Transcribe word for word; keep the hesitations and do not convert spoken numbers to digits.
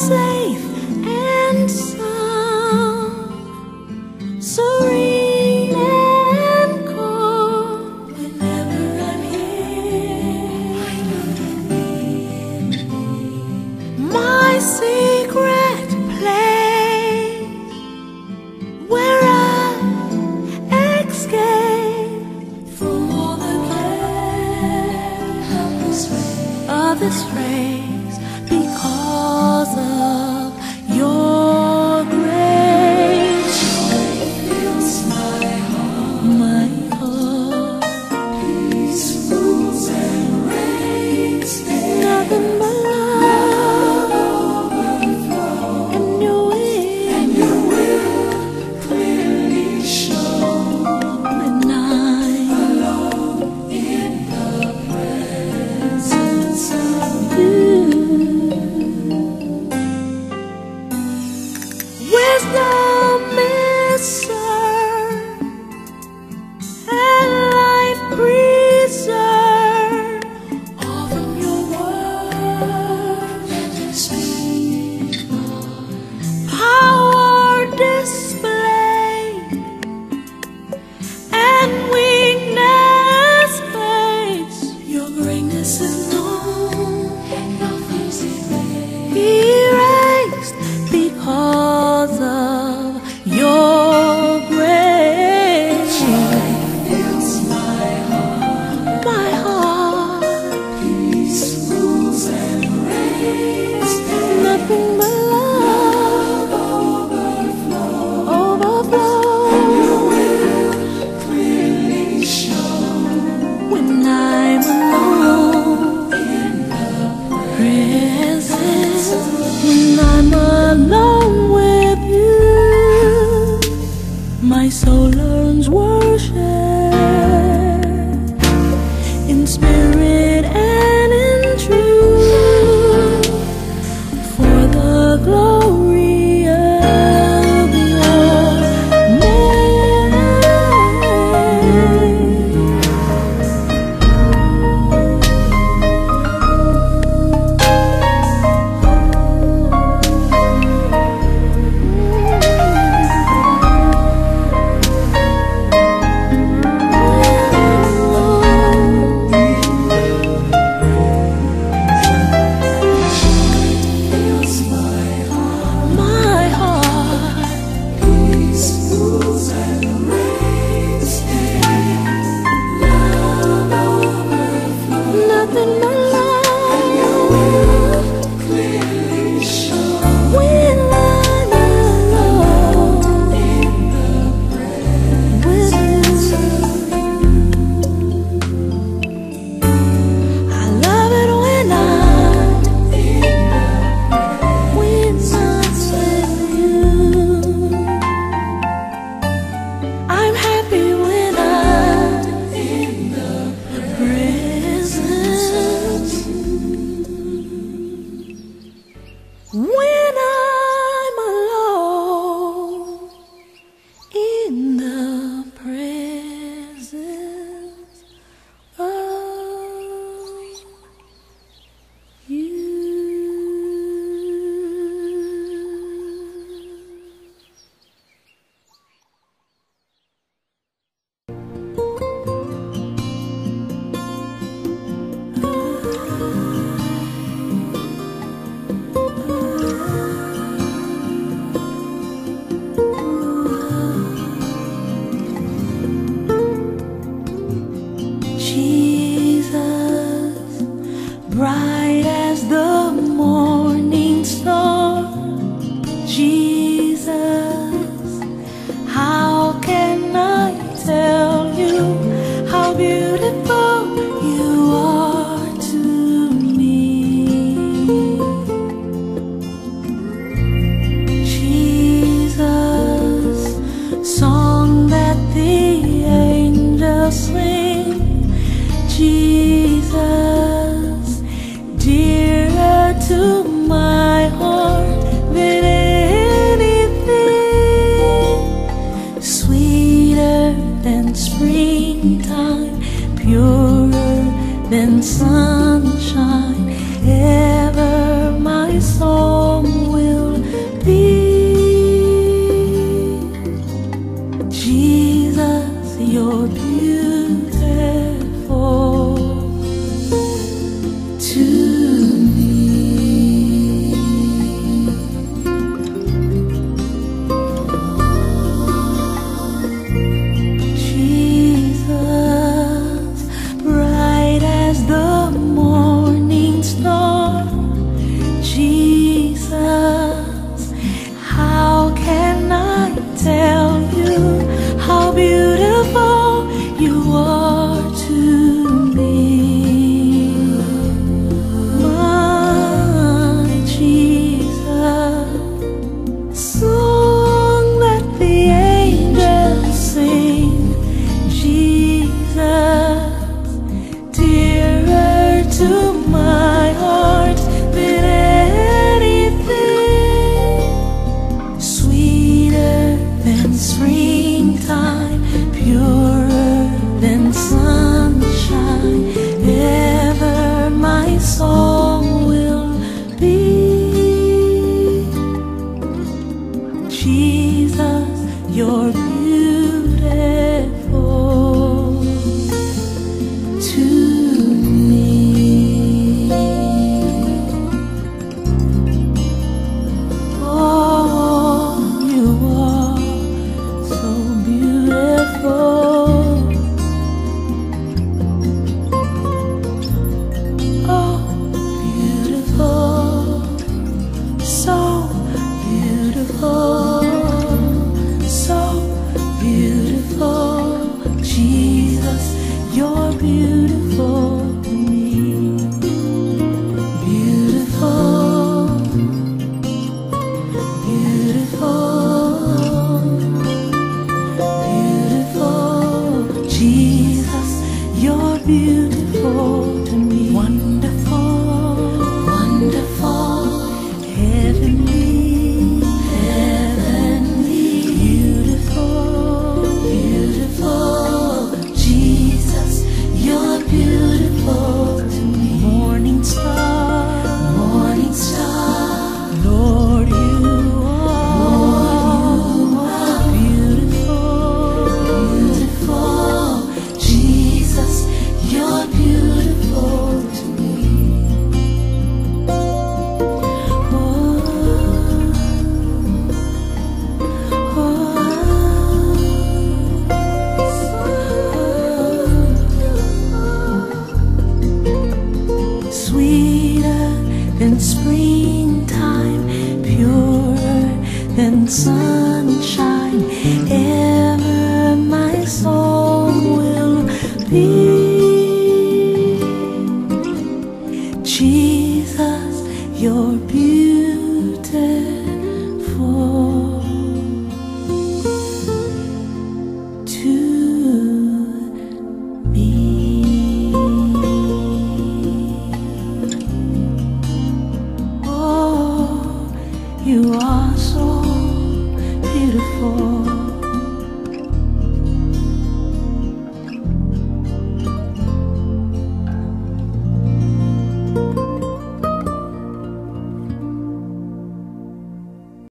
safe and sound, serene and calm. Whenever I'm here, I know you're near me. My secret place, where I escape from all the care of this race, of this race. Because of your grace, joy fills my heart, my heart. Peace rules and reigns. Nothing but love, love and your will, and your will clearly shown when I'm alone in the presence of you. My soul learns worship in spirit and in truth, for the glory of your Than sunshine, ever my song will. and sunshine, ever my soul will be. Jesus, you're beautiful to me. You are so beautiful.